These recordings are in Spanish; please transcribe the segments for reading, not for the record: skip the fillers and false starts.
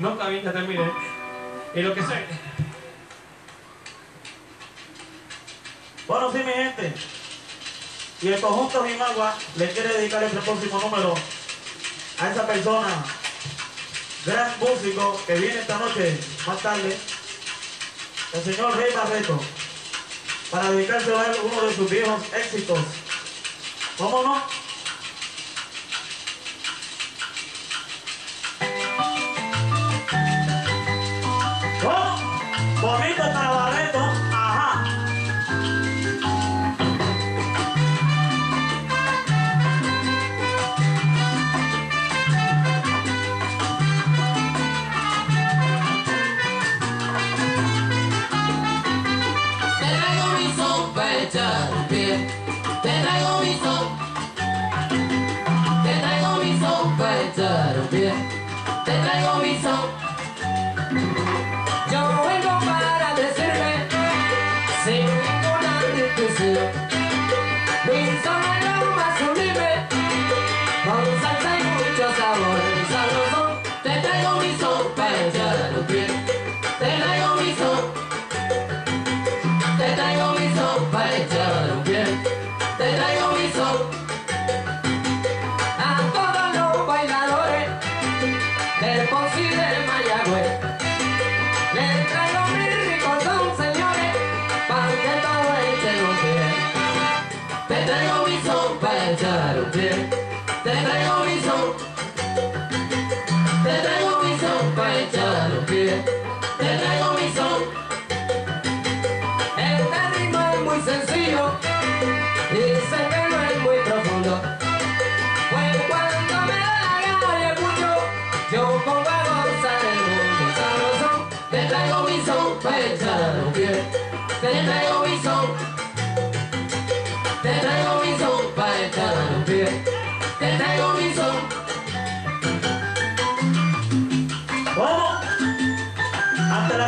No también ya terminé. Y lo que sé. Bueno, sí, mi gente. Y el conjunto de Jimagua le quiere dedicar este próximo número a esa persona, gran músico que viene esta noche, más tarde, el señor Ray Barretto, para dedicarse a él uno de sus viejos éxitos. ¿Cómo no?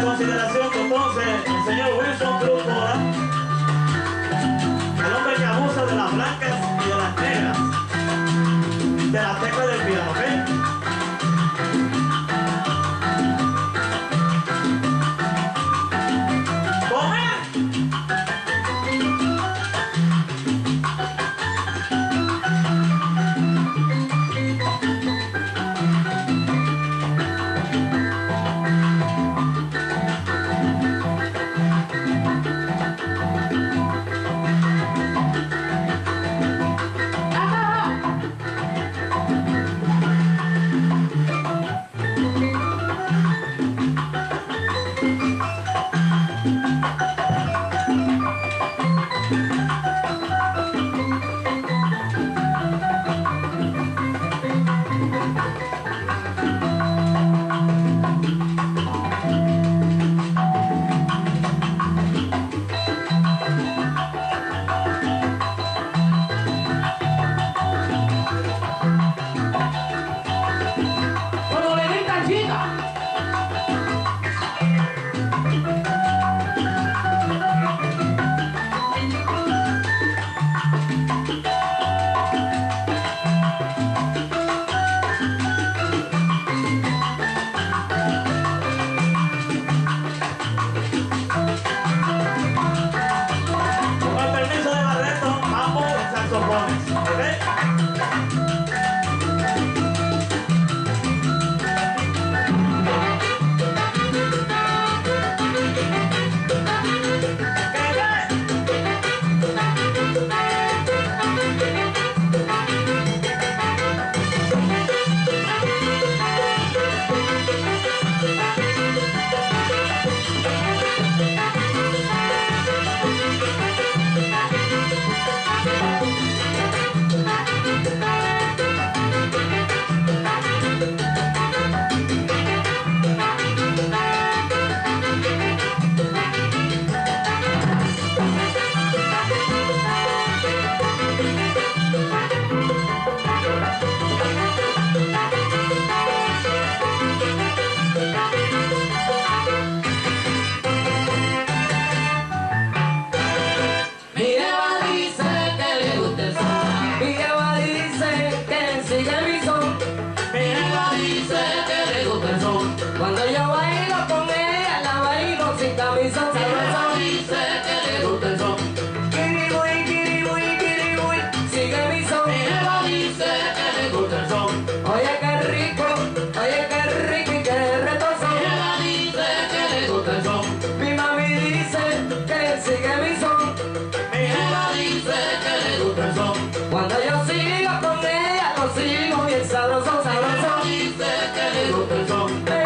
Consideración que entonces el señor Wilson Cruz, el hombre que abusa de las blancas y de las negras, de las teclas del piano, ¿ok? Cuando yo bailo con ella, la bailo sin camisa, se lo dice que le gusta el son. Kiribui, kiribui, kiribui, sigue mi son. Se lo dice que le gusta el son. Oye qué rico y qué retoso. Se lo dice que le gusta el son. Mi mami dice que sigue mi son. Se lo dice que le gusta el son. Cuando yo sigo con ella, lo sigo bien sabroso, sabroso. Se lo dice que le gusta el son. Mi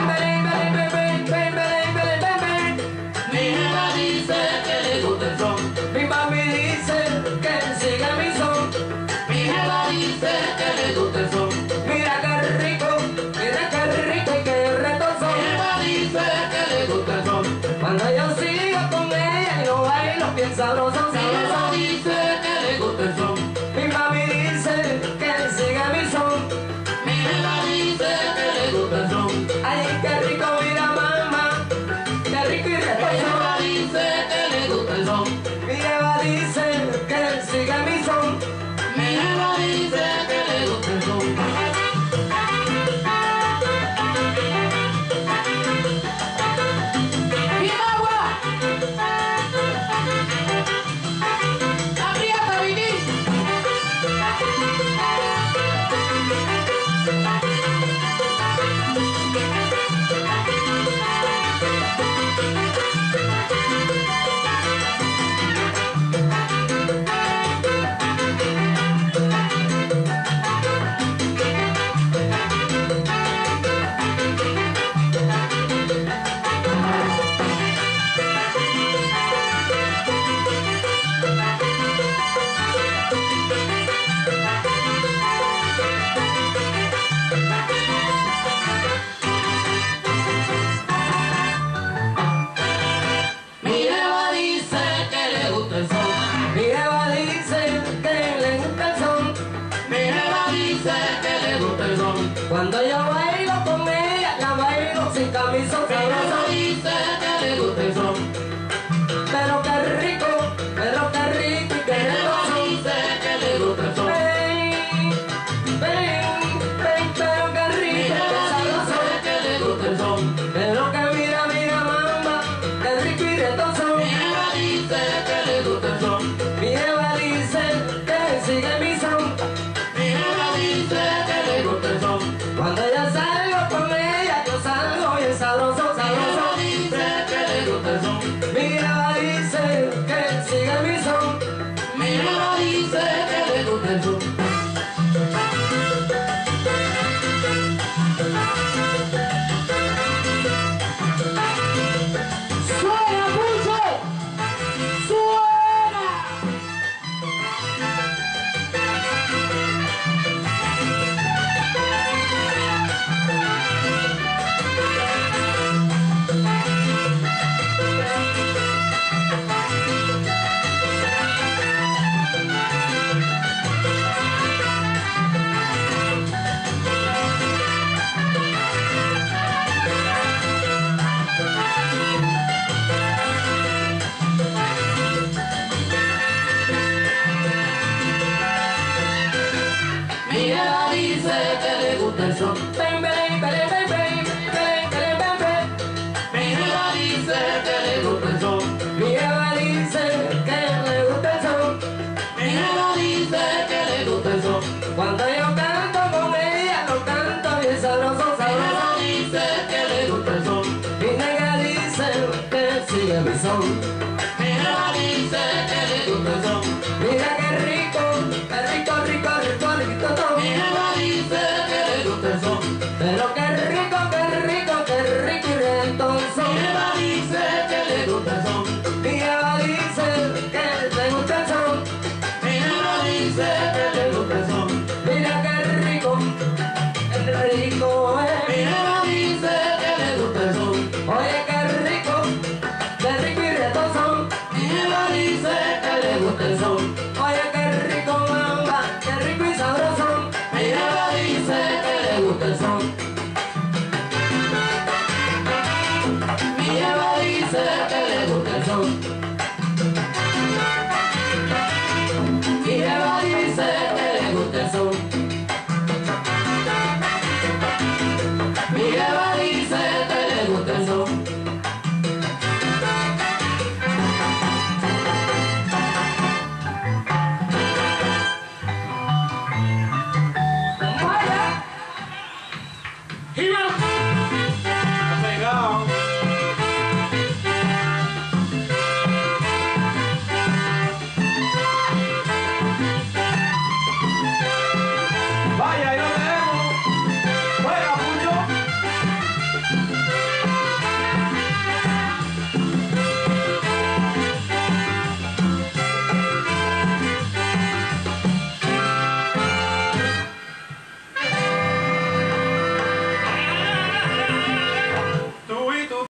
mami dice que sigue mi son. Mi jeva dice que le gusta el son. Mira qué rico y qué retoso. Mi jeva dice que le gusta el son. Cuando yo sigo con ella y lo bailo bien sabroso, sabroso. Mi jeva dice que le gusta el son. Mi mami dice que sigue mi son. Mi jeva dice que le gusta el son. Ay, qué rico, mira mamá, qué rico y retoso. Mi jeva dice que le gusta el son. Mi jeva dice que sigue mi son. Mi jeva dice que le gusta el son. ¡Jimagua! ¡Aprieta, Vinís! Cuando yo bailo con ella, la bailo sin camisa, sabroso. Dice que le gusta el son. Pero qué rico y qué retoso. Dice que le gusta el son. Pero qué rico, qué sabroso. Dice que le gusta el son. Pero que mira, mira mamá, qué rico y retoso. Mi jeva dice que le gusta el son. Mi jeva dice que sigue mi son. Mi jeva dice que le gusta el son. Cuando yo salgo con ella, yo salgo bien sabroso, sabroso. Mi jeva dice que le gusta el son. Mi jeva dice que sigue mi son. Mi jeva dice que le gusta el son. ¡Suena, Pulso! Cuando yo canto con ella, lo canto bien sabroso, sabroso. Dice que le gusta el son. Mi negra dice que sigue mi son. Mi negra dice